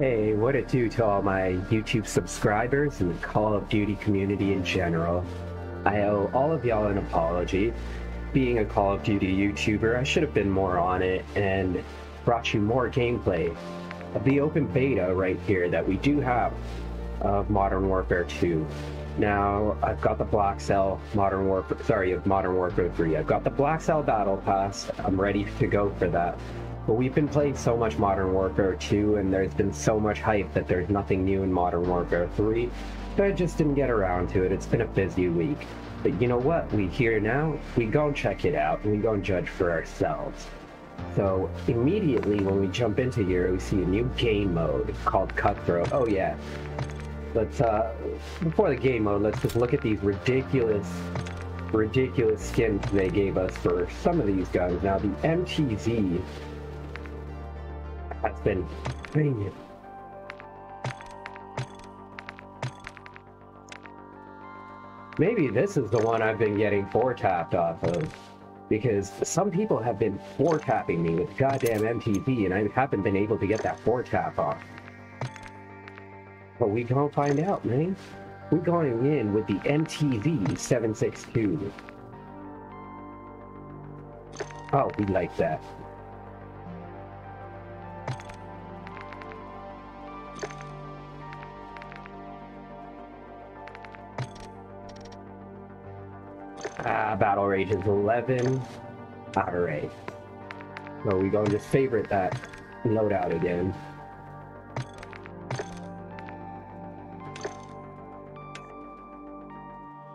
Hey, what it do to all my YouTube subscribers and the Call of Duty community in general. I owe all of y'all an apology. Being a Call of Duty YouTuber, I should have been more on it and brought you more gameplay of the open beta right here that we do have of Modern Warfare 2. Now, I've got the Black Cell Modern Warfare 3. I've got the Black Cell Battle Pass. I'm ready to go for that. But we've been playing so much Modern Warfare 2, and there's been so much hype that there's nothing new in Modern Warfare 3, that I just didn't get around to it. It's been a busy week. But you know what? We're here now. We go and check it out, and we go and judge for ourselves. So immediately when we jump into here, we see a new game mode called Cutthroat. Oh yeah. Let's, before the game mode, let's just look at these ridiculous skins they gave us for some of these guns. Now, the MTZ... That's been banging. Maybe this is the one I've been getting 4-tapped off of, because some people have been 4-tapping me with goddamn MTZ, and I haven't been able to get that 4-tap off. But we gonna find out, man. We're going in with the MTZ 762. Oh, we like that. Battle Rage is 11. Alright. So we gonna just favorite that loadout again.